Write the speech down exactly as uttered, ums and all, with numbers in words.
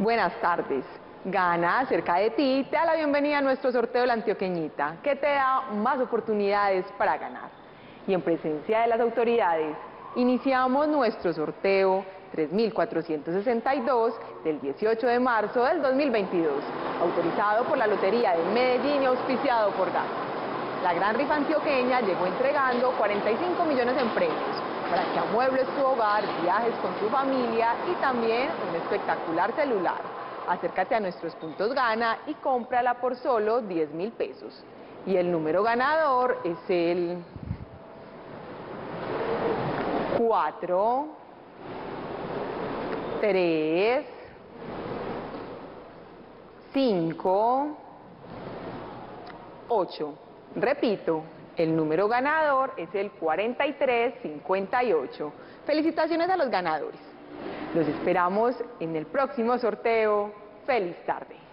Buenas tardes. Gana, cerca de ti, te da la bienvenida a nuestro sorteo de La Antioqueñita, que te da más oportunidades para ganar. Y en presencia de las autoridades, iniciamos nuestro sorteo tres mil cuatrocientos sesenta y dos del dieciocho de marzo del dos mil veintidós, autorizado por la Lotería de Medellín y auspiciado por Gana. La Gran Rifa Antioqueña llegó entregando cuarenta y cinco millones en premios, para que amuebles tu hogar, viajes con tu familia y también un espectacular celular. Acércate a nuestros puntos Gana y cómprala por solo diez mil pesos. Y el número ganador es el cuatro, tres, cinco, ocho. Repito. El número ganador es el cuarenta y tres cincuenta y ocho. Felicitaciones a los ganadores. Los esperamos en el próximo sorteo. Feliz tarde.